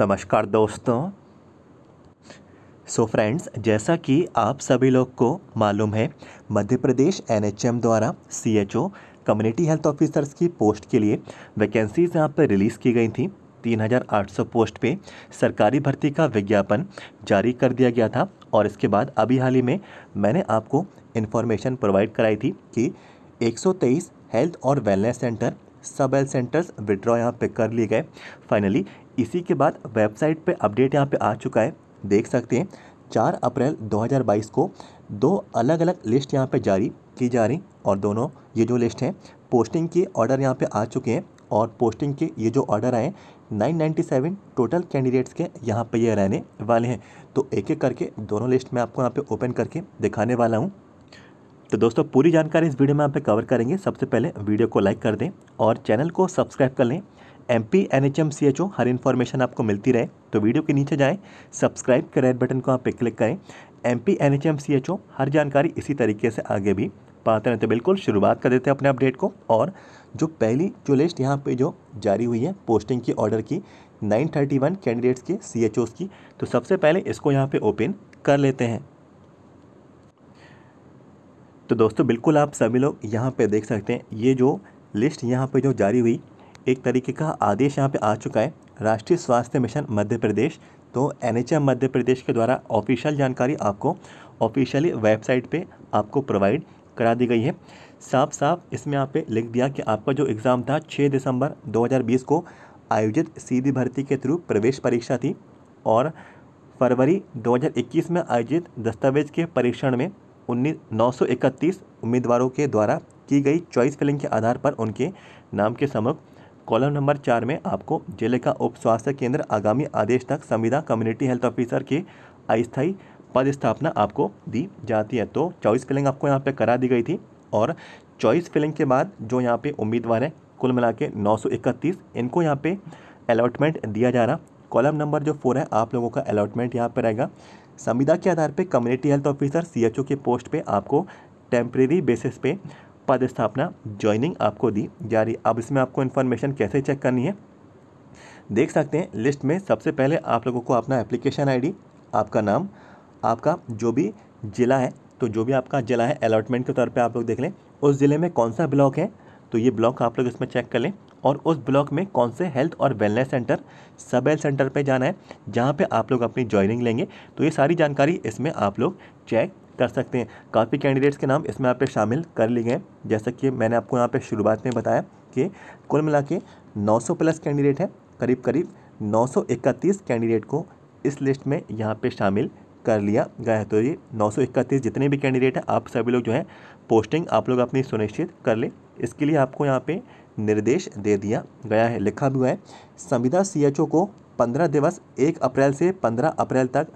नमस्कार दोस्तों। So friends, जैसा कि आप सभी लोग को मालूम है, मध्य प्रदेश एनएचएम द्वारा सीएचओ कम्युनिटी हेल्थ ऑफिसर्स की पोस्ट के लिए वैकेंसीज यहाँ पर रिलीज़ की गई थी। 3,800 पोस्ट पे सरकारी भर्ती का विज्ञापन जारी कर दिया गया था और इसके बाद अभी हाल ही में मैंने आपको इन्फॉर्मेशन प्रोवाइड कराई थी कि 123 हेल्थ और वेलनेस सेंटर, सब हेल्थ सेंटर्स विड्रॉ यहाँ पे कर लिए गए फाइनली। इसी के बाद वेबसाइट पे अपडेट यहाँ पे आ चुका है, देख सकते हैं। 4 अप्रैल 2022 को 2 अलग अलग लिस्ट यहाँ पे जारी की जा रही और दोनों ये जो लिस्ट हैं पोस्टिंग के ऑर्डर यहाँ पे आ चुके हैं और पोस्टिंग के ये जो ऑर्डर आए 997 टोटल कैंडिडेट्स के यहाँ पे ये रहने वाले हैं। तो एक एक करके दोनों लिस्ट में आपको यहाँ पे ओपन करके दिखाने वाला हूँ। तो दोस्तों पूरी जानकारी इस वीडियो में यहाँ पे कवर करेंगे। सबसे पहले वीडियो को लाइक कर दें और चैनल को सब्सक्राइब कर लें। MPNHMCHO हर इन्फॉर्मेशन आपको मिलती रहे। तो वीडियो के नीचे जाएँ, सब्सक्राइब के रेड बटन को यहाँ पे क्लिक करें। MPNHMCHO हर जानकारी इसी तरीके से आगे भी पाते हैं। तो बिल्कुल शुरुआत कर देते हैं अपने अपडेट को। और जो पहली जो लिस्ट यहाँ पे जो जारी हुई है पोस्टिंग की ऑर्डर की 931 कैंडिडेट्स के CHOs की, तो सबसे पहले इसको यहाँ पे ओपन कर लेते हैं। तो दोस्तों बिल्कुल आप सभी लोग यहाँ पे देख सकते हैं ये जो लिस्ट यहाँ पे जो जारी हुई एक तरीके का आदेश यहाँ पे आ चुका है राष्ट्रीय स्वास्थ्य मिशन मध्य प्रदेश। तो NHM मध्य प्रदेश के द्वारा ऑफिशियल जानकारी आपको ऑफिशियली वेबसाइट पर आपको प्रोवाइड करा दी गई है। साफ साफ इसमें यहाँ पे लिख दिया कि आपका जो एग्ज़ाम था 6 दिसंबर 2020 को आयोजित सीधी भर्ती के थ्रू प्रवेश परीक्षा थी और फरवरी 2021 में आयोजित दस्तावेज के परीक्षण में 931 उम्मीदवारों के द्वारा की गई चॉइस फिलिंग के आधार पर उनके नाम के समक्ष कॉलम नंबर 4 में आपको जिले का उप स्वास्थ्य केंद्र आगामी आदेश तक संविदा कम्युनिटी हेल्थ ऑफिसर के अस्थायी पदस्थापना आपको दी जाती है। तो चॉइस फिलिंग आपको यहाँ पे करा दी गई थी और चॉइस फिलिंग के बाद जो यहाँ पे उम्मीदवार हैं कुल मिला के 931 इनको यहाँ पे अलॉटमेंट दिया जा रहा। कॉलम नंबर जो 4 है आप लोगों का अलॉटमेंट यहाँ पे रहेगा। संविदा के आधार पे कम्युनिटी हेल्थ ऑफिसर CHO के पोस्ट पर आपको टेम्प्रेरी बेसिस पे पदस्थापना ज्वाइनिंग आपको दी जा रही। अब इसमें आपको इन्फॉर्मेशन कैसे चेक करनी है देख सकते हैं। लिस्ट में सबसे पहले आप लोगों को अपना एप्लीकेशन ID, आपका नाम, आपका जो भी ज़िला है, तो जो भी आपका ज़िला है अलॉटमेंट के तौर पे आप लोग देख लें उस ज़िले में कौन सा ब्लॉक है, तो ये ब्लॉक आप लोग इसमें चेक कर लें और उस ब्लॉक में कौन से हेल्थ और वेलनेस सेंटर, सब हेल्थ सेंटर पे जाना है जहाँ पे आप लोग अपनी ज्वाइनिंग लेंगे। तो ये सारी जानकारी इसमें आप लोग चेक कर सकते हैं। काफ़ी कैंडिडेट्स के नाम इसमें आप शामिल कर लिए गए जैसा कि मैंने आपको यहाँ पर शुरुआत में बताया कि कुल मिला के 900+ कैंडिडेट हैं। करीब करीब 931 कैंडिडेट को इस लिस्ट में यहाँ पर शामिल कर लिया गया है। तो ये 931 जितने भी कैंडिडेट हैं आप सभी लोग जो हैं पोस्टिंग आप लोग अपनी सुनिश्चित कर लें। इसके लिए आपको यहाँ पे निर्देश दे दिया गया है, लिखा भी हुआ है। संविदा CHO को 15 दिवस 1 अप्रैल से 15 अप्रैल तक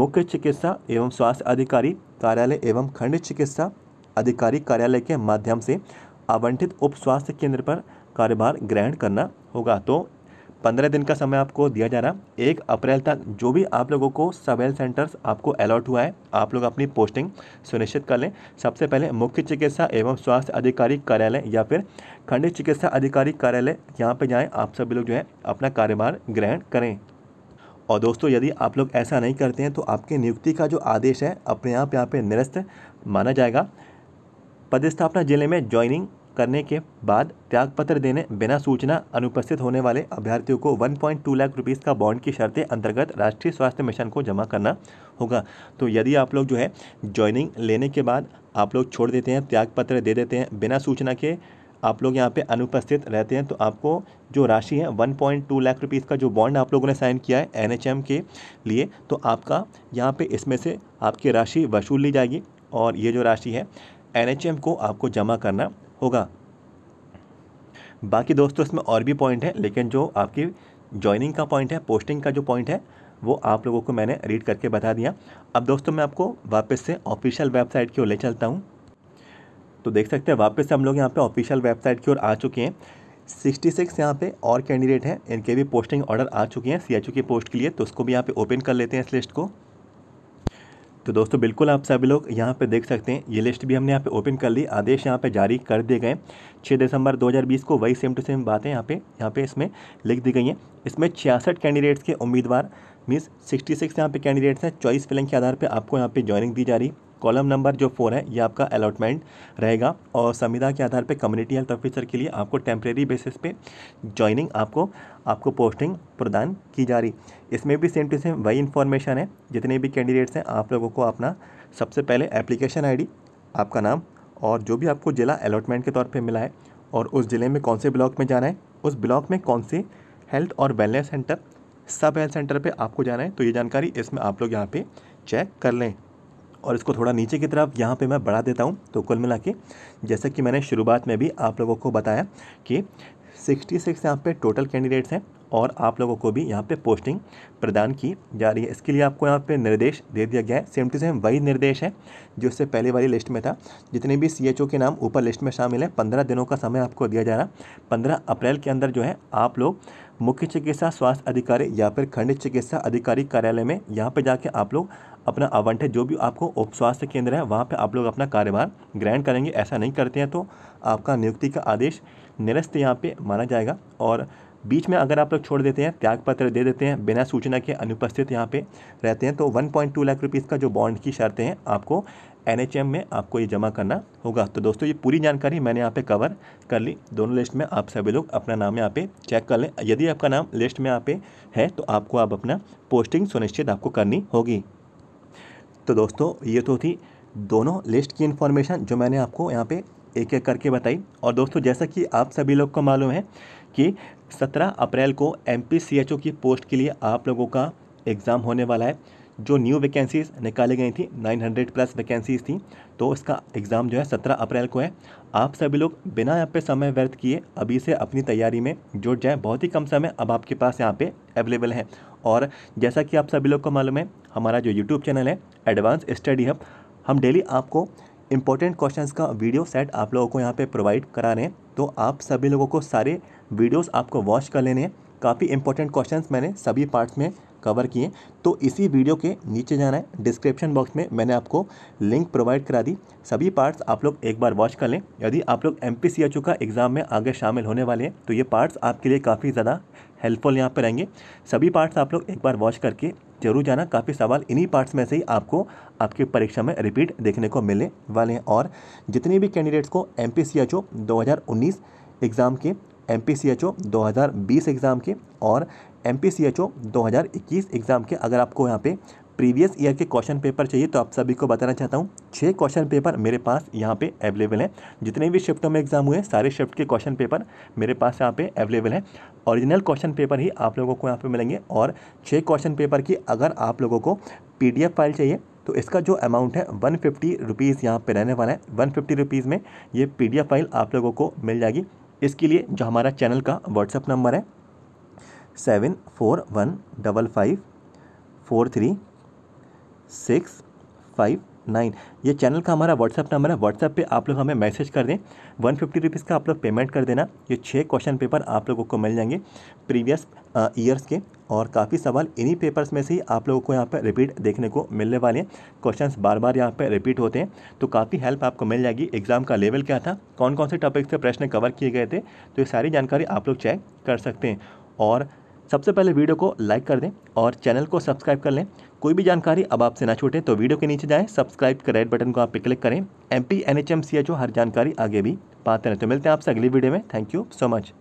मुख्य चिकित्सा एवं स्वास्थ्य अधिकारी कार्यालय एवं खंड चिकित्सा अधिकारी कार्यालय के माध्यम से आवंटित उप स्वास्थ्य केंद्र पर कार्यभार ग्रहण करना होगा। तो 15 दिन का समय आपको दिया जा रहा। 1 अप्रैल तक जो भी आप लोगों को सब हेल्थ सेंटर्स आपको अलॉट हुआ है आप लोग अपनी पोस्टिंग सुनिश्चित कर लें। सबसे पहले मुख्य चिकित्सा एवं स्वास्थ्य अधिकारी कार्यालय या फिर खंड चिकित्सा अधिकारी कार्यालय यहाँ पे जाएं, आप सभी लोग जो है अपना कार्यभार ग्रहण करें। और दोस्तों यदि आप लोग ऐसा नहीं करते हैं तो आपकी नियुक्ति का जो आदेश है अपने आप यहाँ पर निरस्त माना जाएगा। पदस्थापना जिले में ज्वाइनिंग करने के बाद त्यागपत्र देने बिना सूचना अनुपस्थित होने वाले अभ्यर्थियों को 1.2 लाख रुपीस का बॉन्ड की शर्तें अंतर्गत राष्ट्रीय स्वास्थ्य मिशन को जमा करना होगा। तो यदि आप लोग जो है ज्वाइनिंग लेने के बाद आप लोग छोड़ देते हैं, त्यागपत्र दे देते हैं, बिना सूचना के आप लोग यहाँ पे अनुपस्थित रहते हैं, तो आपको जो राशि है 1.2 लाख रुपीस का जो बॉन्ड आप लोगों ने साइन किया है NHM के लिए, तो आपका यहाँ पर इसमें से आपकी राशि वसूल ली जाएगी और ये जो राशि है NHM को आपको जमा करना होगा। बाकी दोस्तों इसमें और भी पॉइंट है लेकिन जो आपकी ज्वाइनिंग का पॉइंट है, पोस्टिंग का जो पॉइंट है वो आप लोगों को मैंने रीड करके बता दिया। अब दोस्तों मैं आपको वापस से ऑफिशियल वेबसाइट की ओर ले चलता हूं। तो देख सकते हैं वापस से हम लोग यहाँ पे ऑफिशियल वेबसाइट की ओर आ चुके हैं। 66 यहाँ पे और कैंडिडेट हैं, इनके भी पोस्टिंग ऑर्डर आ चुके हैं CHO की पोस्ट के लिए, तो उसको भी यहाँ पर ओपन कर लेते हैं इस लिस्ट को। तो दोस्तों बिल्कुल आप सभी लोग यहाँ पे देख सकते हैं, ये लिस्ट भी हमने यहाँ पे ओपन कर ली, आदेश यहाँ पे जारी कर दिए गए 6 दिसंबर 2020 को। वही सेम टू सेम बातें यहाँ पे इसमें लिख दी गई हैं। इसमें 66 कैंडिडेट्स के उम्मीदवार मीन्स 66 यहाँ पे कैंडिडेट्स हैं। चॉइस फिलिंग के आधार पर आपको यहाँ पे ज्वाइनिंग दी जा रही। कॉलम नंबर जो 4 है ये आपका अलॉटमेंट रहेगा और संविदा के आधार पे कम्युनिटी हेल्थ ऑफिसर के लिए आपको टेम्प्रेरी बेसिस पे ज्वाइनिंग आपको पोस्टिंग प्रदान की जा रही। इसमें भी सेम टू सेम वही इन्फॉर्मेशन है, जितने भी कैंडिडेट्स हैं आप लोगों को अपना सबसे पहले एप्लीकेशन आईडी, आपका नाम और जो भी आपको ज़िला अलॉटमेंट के तौर पर मिला है और उस ज़िले में कौन से ब्लॉक में जाना है, उस ब्लॉक में कौन से हेल्थ और वेलनेस सेंटर, सब हेल्थ सेंटर पर आपको जाना है, तो ये जानकारी इसमें आप लोग यहाँ पर चेक कर लें। और इसको थोड़ा नीचे की तरफ यहाँ पे मैं बढ़ा देता हूँ। तो कुल मिला के जैसा कि मैंने शुरुआत में भी आप लोगों को बताया कि 66 यहाँ पे टोटल कैंडिडेट्स हैं और आप लोगों को भी यहाँ पे पोस्टिंग प्रदान की जा रही है। इसके लिए आपको यहाँ पे निर्देश दे दिया गया है, सेम टू सेम वही निर्देश है जो इससे पहले वाली लिस्ट में था। जितने भी CHO के नाम ऊपर लिस्ट में शामिल हैं, 15 दिनों का समय आपको दिया जा रहा। 15 अप्रैल के अंदर जो है आप लोग मुख्य चिकित्सा स्वास्थ्य अधिकारी या फिर खंड चिकित्सा अधिकारी कार्यालय में यहाँ पर जाके आप लोग अपना आवंटित जो भी आपको उप स्वास्थ्य केंद्र है वहाँ पर आप लोग अपना कार्यभार ग्रहण करेंगे। ऐसा नहीं करते हैं तो आपका नियुक्ति का आदेश निरस्त यहाँ पे माना जाएगा। और बीच में अगर आप लोग छोड़ देते हैं, त्यागपत्र दे देते हैं, बिना सूचना के अनुपस्थित यहाँ पे रहते हैं, तो 1.2 लाख रुपीस का जो बॉन्ड की शर्तें हैं आपको NHM में आपको ये जमा करना होगा। तो दोस्तों ये पूरी जानकारी मैंने यहाँ पे कवर कर ली। दोनों लिस्ट में आप सभी लोग अपना नाम यहाँ पे चेक कर लें। यदि आपका नाम लिस्ट में यहाँ पे है तो आपको अब अपना पोस्टिंग सुनिश्चित आपको करनी होगी। तो दोस्तों ये तो थी दोनों लिस्ट की इन्फॉर्मेशन जो मैंने आपको यहाँ पर एक एक करके बताई। और दोस्तों जैसा कि आप सभी लोग को मालूम है कि 17 अप्रैल को MPCHO की पोस्ट के लिए आप लोगों का एग्ज़ाम होने वाला है। जो न्यू वैकेंसीज़ निकाली गई थी 900 प्लस वैकेंसीज़ थी, तो उसका एग्ज़ाम जो है 17 अप्रैल को है। आप सभी लोग बिना यहाँ पे समय व्यर्थ किए अभी से अपनी तैयारी में जुट जाए। बहुत ही कम समय अब आपके पास यहाँ पे अवेलेबल है। और जैसा कि आप सभी लोग को मालूम है, हमारा जो यूट्यूब चैनल है एडवांस स्टडी हब, हम डेली आपको इम्पोर्टेंट क्वेश्चंस का वीडियो सेट आप लोगों को यहाँ पे प्रोवाइड करा रहे हैं। तो आप सभी लोगों को सारे वीडियोस आपको वॉच कर लेने हैं। काफ़ी इंपॉर्टेंट क्वेश्चंस मैंने सभी पार्ट्स में कवर किए। तो इसी वीडियो के नीचे जाना है, डिस्क्रिप्शन बॉक्स में मैंने आपको लिंक प्रोवाइड करा दी। सभी पार्ट्स आप लोग एक बार वॉच कर लें। यदि आप लोग MPCHO का एग्ज़ाम में आगे शामिल होने वाले हैं तो ये पार्ट्स आपके लिए काफ़ी ज़्यादा हेल्पफुल यहाँ पर रहेंगे। सभी पार्ट्स आप लोग एक बार वॉच करके जरूर जाना। काफ़ी सवाल इन्हीं पार्ट्स में से ही आपको आपकी परीक्षा में रिपीट देखने को मिलने वाले हैं। और जितने भी कैंडिडेट्स को MPCHO 2019 एग्ज़ाम के, MPCHO 2020 एग्ज़ाम के और MPCHO 2021 एग्ज़ाम के, अगर आपको यहाँ पे प्रीवियस ईयर के क्वेश्चन पेपर चाहिए तो आप सभी को बताना चाहता हूँ 6 क्वेश्चन पेपर मेरे पास यहाँ पे अवेलेबल हैं। जितने भी शिफ्टों में एग्ज़ाम हुए सारे शिफ्ट के क्वेश्चन पेपर मेरे पास यहाँ पे अवेलेबल हैं। ओरिजिनल क्वेश्चन पेपर ही आप लोगों को यहाँ पे मिलेंगे। और 6 क्वेश्चन पेपर की अगर आप लोगों को PDF फाइल चाहिए तो इसका जो अमाउंट है 150 रुपीज़ यहाँ पर रहने वाला है। 150 रुपीज़ में ये PDF फाइल आप लोगों को मिल जाएगी। इसके लिए जो हमारा चैनल का व्हाट्सअप नंबर है 7415543 659, ये चैनल का हमारा व्हाट्सअप नंबर है। व्हाट्सएप पे आप लोग हमें मैसेज कर दें। 150 रुपीज़ का आप लोग पेमेंट कर देना। ये 6 क्वेश्चन पेपर आप लोगों को मिल जाएंगे प्रीवियस ईयर्स के। और काफ़ी सवाल इन्हीं पेपर्स में से ही आप लोगों को यहाँ पर रिपीट देखने को मिलने वाले हैं। क्वेश्चंस बार बार यहाँ पर रिपीट होते हैं तो काफ़ी हेल्प आपको मिल जाएगी। एग्ज़ाम का लेवल क्या था, कौन कौन से टॉपिक से प्रश्न कवर किए गए थे, तो ये सारी जानकारी आप लोग चेक कर सकते हैं। और सबसे पहले वीडियो को लाइक कर दें और चैनल को सब्सक्राइब कर लें। कोई भी जानकारी अब आपसे ना छूटे तो वीडियो के नीचे जाएं, सब्सक्राइब का रेड बटन को आप पे क्लिक करें। MPNHMCHO हर जानकारी आगे भी पाते रहें। तो मिलते हैं आपसे अगली वीडियो में। Thank you so much.